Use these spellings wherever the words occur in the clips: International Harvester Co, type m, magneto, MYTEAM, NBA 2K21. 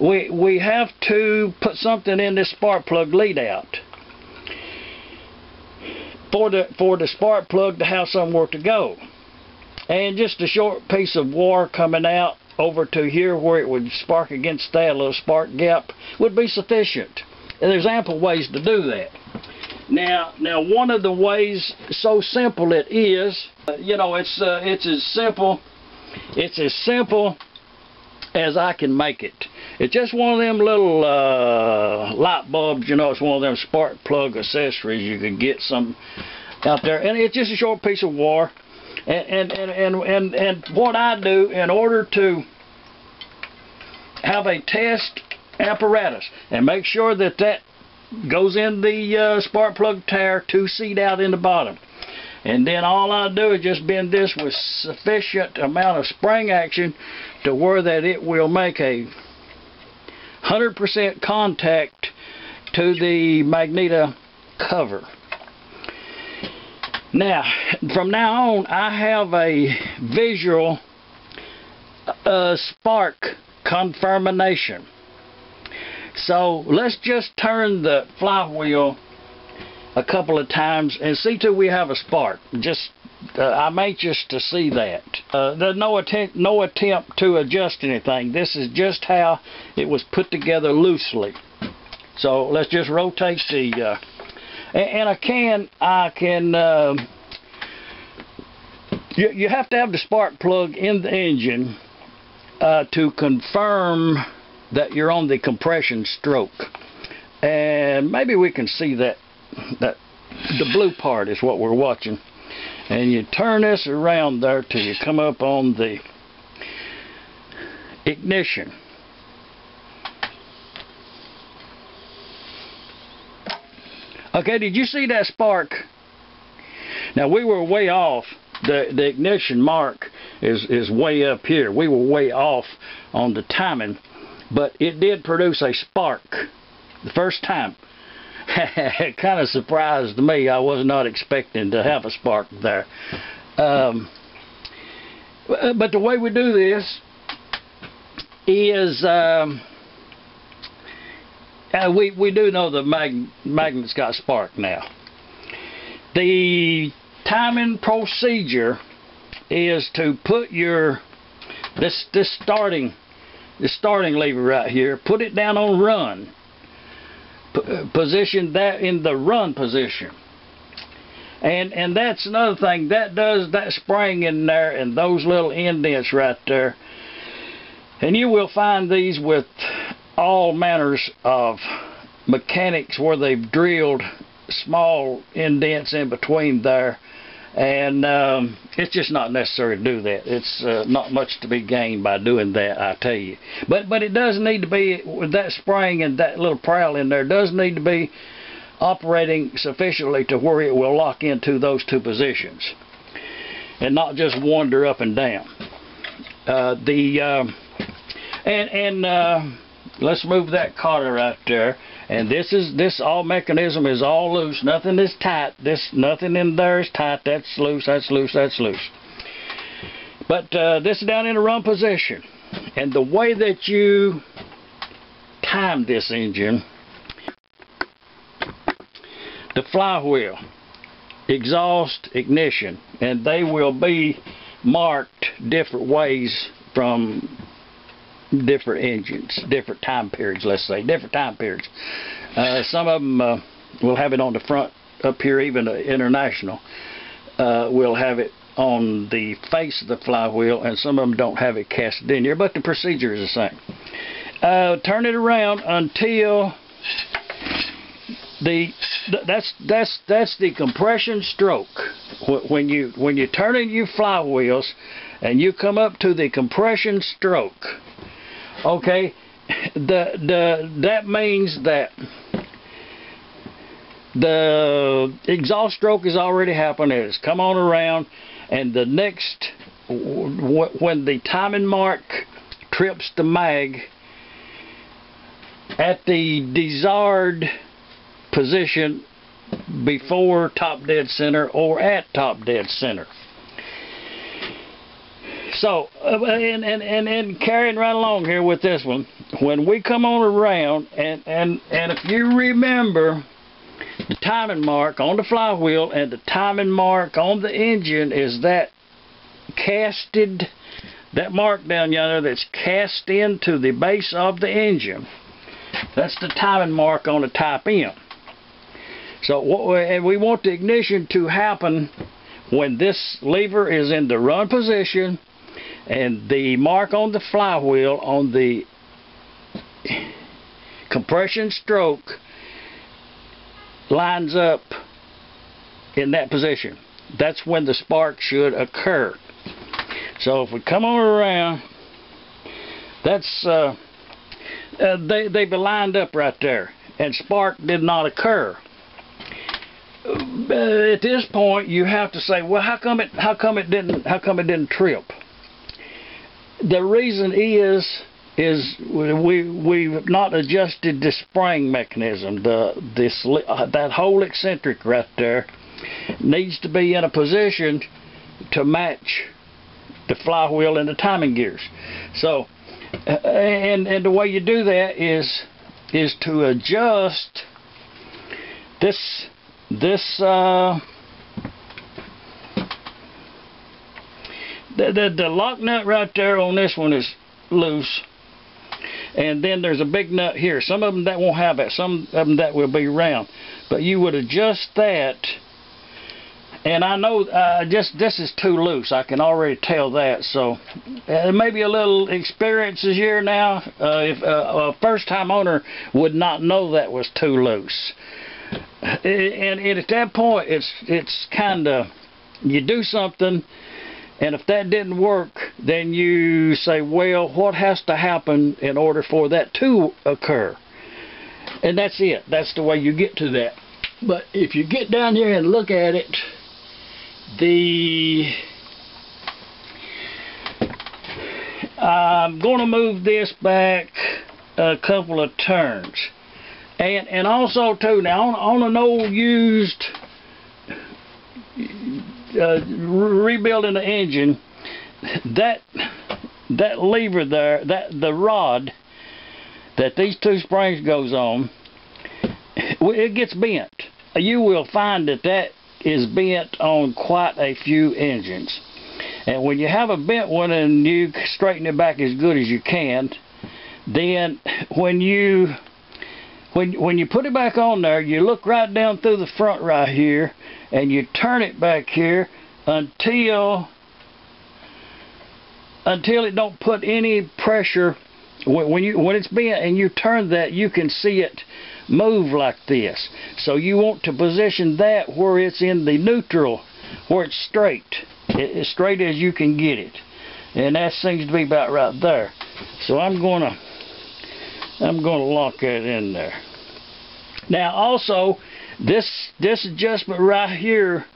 we have to put something in this spark plug lead out for the spark plug to have somewhere to go. And just a short piece of wire coming out over to here where it would spark against that little spark gap would be sufficient. And there's ample ways to do that. Now one of the ways, so simple it is, you know, it's as simple as I can make it. It's just one of them little light bulbs, you know, it's one of them spark plug accessories. You can get some out there, and it's just a short piece of wire. And what I do in order to have a test apparatus and make sure that that goes in the spark plug tire 2 feet out in the bottom, and then all I do is just bend this with sufficient amount of spring action to where that it will make a 100% contact to the magneto cover. Now, from now on, I have a visual spark confirmation. So let's just turn the flywheel a couple of times and see till we have a spark. Just I'm anxious to see that. There's no attempt to adjust anything. This is just how it was put together loosely. So let's just rotate the. And I can you have to have the spark plug in the engine to confirm that you're on the compression stroke, and maybe we can see that the blue part is what we're watching. And you turn this around there till you come up on the ignition. Okay, did you see that spark? Now, we were way off. The ignition mark is way up here. We were way off on the timing, but it did produce a spark the first time. It kind of surprised me. I was not expecting to have a spark there. But the way we do this is we do know the magnet's got spark now. The timing procedure is to put your this starting lever right here, put it down on run. Position that in the run position. And that's another thing. That spring in there and those little indents right there. And you will find these with all manners of mechanics where they've drilled small indents in between there. And it's just not necessary to do that. It's not much to be gained by doing that, I tell you. But it does need to be, with that spring and that little prowl in there, does need to be operating sufficiently to where it will lock into those two positions and not just wander up and down. Let's move that cotter right there. And this all mechanism is all loose. Nothing is tight. Nothing in there is tight. That's loose. That's loose. That's loose. But this is down in the run position. And the way that you time this engine, the flywheel, exhaust, ignition, and they will be marked different ways from different engines, different time periods, let's say, different time periods. Some of them will have it on the front up here, even the International will have it on the face of the flywheel, and some of them don't have it casted in here, but the procedure is the same. Turn it around until that's the compression stroke. When you turn in your flywheels and you come up to the compression stroke. Okay, that means that the exhaust stroke has already happened. It has come on around, and the next, when the timing mark trips the mag at the desired position before top dead center or at top dead center. So, and carrying right along here with this one, when we come on around, and if you remember, the timing mark on the flywheel and the timing mark on the engine is that casted, that mark down yonder that's cast into the base of the engine. That's the timing mark on the type M. So we want the ignition to happen when this lever is in the run position and the mark on the flywheel on the compression stroke lines up in that position. That's when the spark should occur. So if we come on around, that's they've lined up right there, and spark did not occur. At this point, you have to say, well, how come it didn't trip? The reason is we've not adjusted the spring mechanism. That whole eccentric right there needs to be in a position to match the flywheel and the timing gears. So, and the way you do that is to adjust the lock nut right there on this one is loose, and then there's a big nut here. Some of them that won't have that, some of them that will be round, but you would adjust that. And I know just this is too loose, I can already tell that. So maybe a little experience is here now. If a first time owner would not know that was too loose, and at that point it's kind of, you do something, and if that didn't work, then you say, well, what has to happen in order for that to occur? And that's it. That's the way you get to that. But if you get down here and look at it, I'm going to move this back a couple of turns. And also, too, now on an old used, rebuilding the engine, that lever there, the rod that these two springs goes on, it gets bent. You will find that is bent on quite a few engines. And when you have a bent one and you straighten it back as good as you can, then when you put it back on there, you look right down through the front right here, and you turn it back here until it don't put any pressure. When it's bent and you turn that, you can see it move like this. So you want to position that where it's in the neutral, where it's straight, as straight as you can get it, and that seems to be about right there. So I'm gonna lock that in there. Now also, this adjustment right here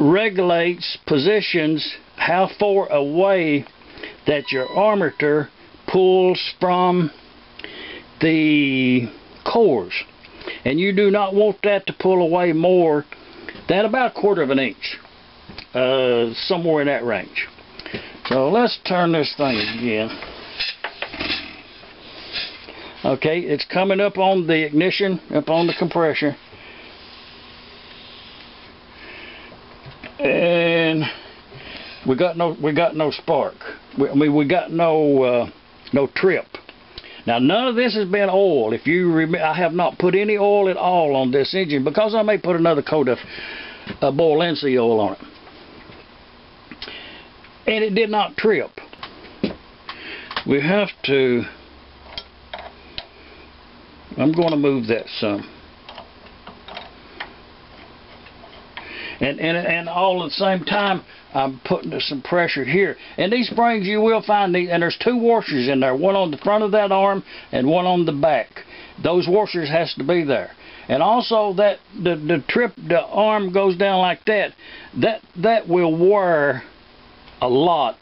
regulates positions, how far away that your armature pulls from the cores, and you do not want that to pull away more than about a quarter of an inch, somewhere in that range. So let's turn this thing again. Okay, it's coming up on the ignition, up on the compression, and we got no spark. I mean we got no trip. Now none of this has been oil. If you remember, I have not put any oil at all on this engine, because I may put another coat of buoyancy oil on it, and it did not trip. We have to, I'm going to move that some, and all at the same time I'm putting some pressure here. And these springs, you will find these, and there's two washers in there, one on the front of that arm and one on the back. Those washers has to be there. And also that the arm goes down like that will wear a lot.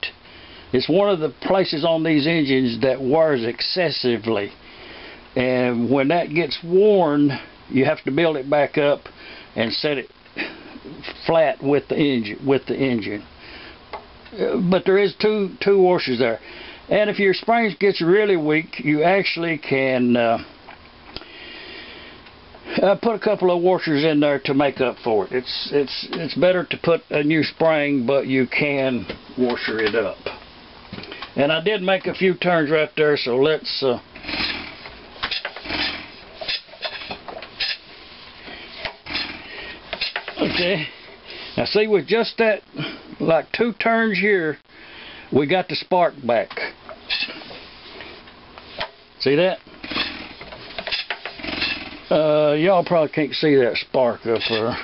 It's one of the places on these engines that wears excessively. And when that gets worn, you have to build it back up and set it flat with the engine. But there is two washers there. And if your spring gets really weak, you actually can put a couple of washers in there to make up for it. It's better to put a new spring, but you can washer it up. And I did make a few turns right there, so let's okay. Now see, with just that, like 2 turns here, we got the spark back. See that? Y'all probably can't see that spark up there,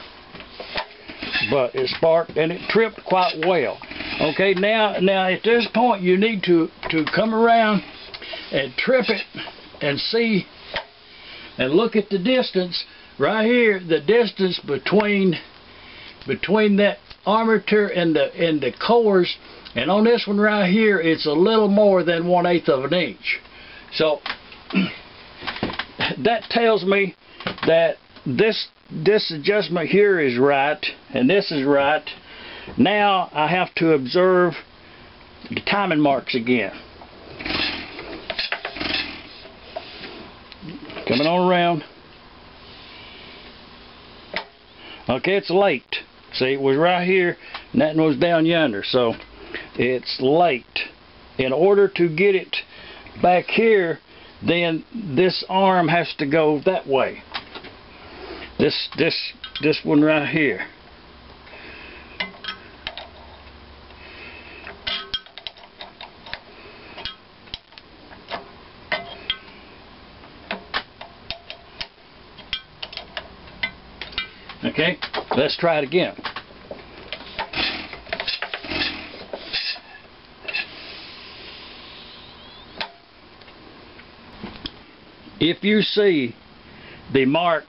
but it sparked and it tripped quite well. Okay, now at this point you need to come around and trip it and see and look at the distance right here, the distance between that armature and the cores. And on this one right here, it's a little more than 1/8 of an inch. So that tells me that this adjustment here is right, and this is right. Now I have to observe the timing marks again. Coming on around. Okay, it's late. See, it was right here, and that one was down yonder. So it's late. In order to get it back here, then this arm has to go that way. This one right here. Okay, let's try it again. If you see the mark,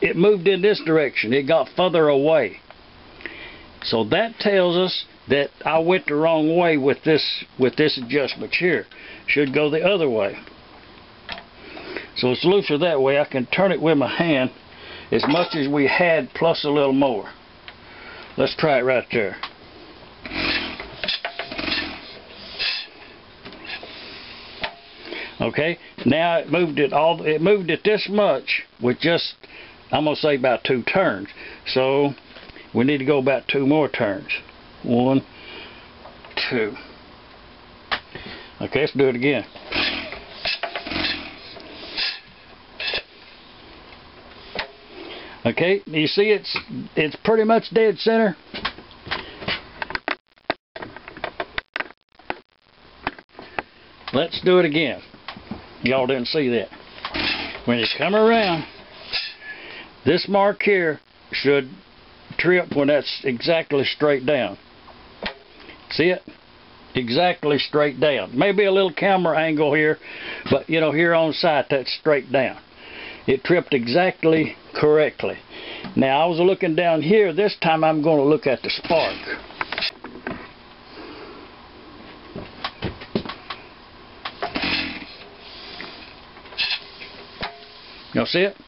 it moved in this direction. It got further away. So that tells us that I went the wrong way with this adjustment here. Should go the other way. So it's looser that way. I can turn it with my hand as much as we had, plus a little more. Let's try it right there. Okay, now it moved it all. It moved it this much with just, I'm gonna say, about 2 turns. So we need to go about 2 more turns. 1, 2. Okay, let's do it again. Okay, you see it's pretty much dead center. Let's do it again. Y'all didn't see that. When you come around, this mark here should trip when that's exactly straight down. See it? Exactly straight down. Maybe a little camera angle here, but you know, here on sight, that's straight down. It tripped exactly correctly. Now I was looking down here. This time I'm going to look at the spark. Y'all see it?